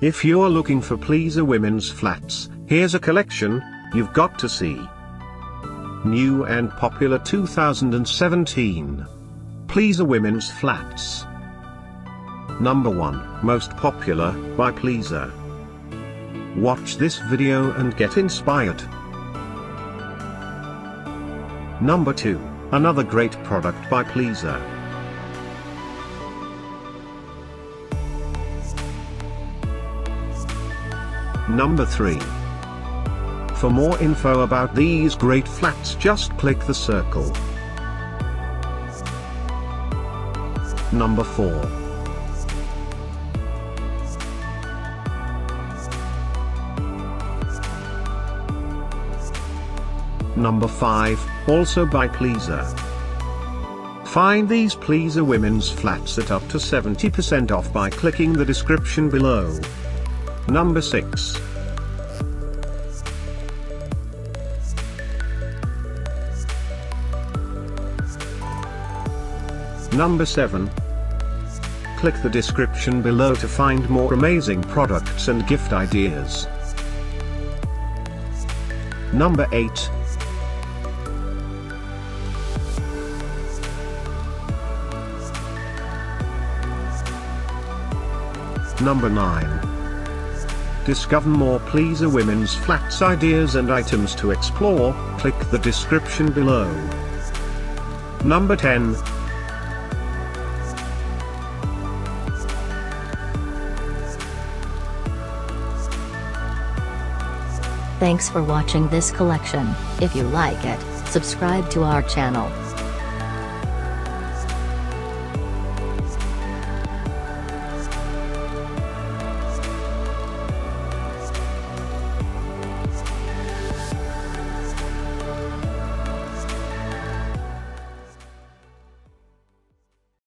If you're looking for pleaser women's flats, here's a collection you've got to see. New and popular 2017 pleaser women's flats. Number 1, most popular, by Pleaser. Watch this video and get inspired. Number 2, another great product by Pleaser. Number 3. For more info about these great flats, just click the circle. Number 4. Number 5, also by Pleaser. Find these Pleaser women's flats at up to 70% off by clicking the description below. Number 6. Number 7. Click the description below to find more amazing products and gift ideas. Number 8. Number 9. Discover more Pleaser women's flats ideas and items to explore, click the description below. Number 10. Thanks for watching this collection. If you like it, subscribe to our channel.